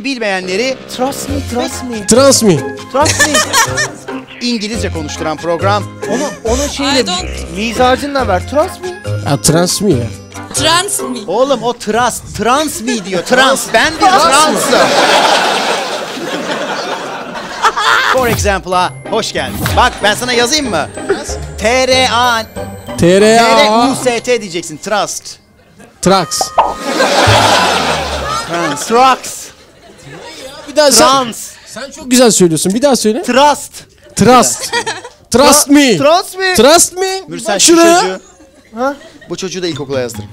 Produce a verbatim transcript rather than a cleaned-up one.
İngilizce bilmeyenleri trust me, trust me. Trust me. Trust me. İngilizce konuşturan program. Onu onu şeyle mizacınla ver. Trust me. Ya trust me ya. Trans mi? Oğlum o trans, trans mi diyor. Trans, ben bir transım. For Example'a hoş geldin. Bak ben sana yazayım mı? T R A T R U S T diyeceksin. Trust. Traks. Trans. Traks. Bir daha trans. Sen, sen çok güzel söylüyorsun. Bir daha söyle. Trust. Trust. Trust me. Trust me. Trust me. Mürsel şu çocuğu. Ha? Bu çocuğu da ilkokula yazdır.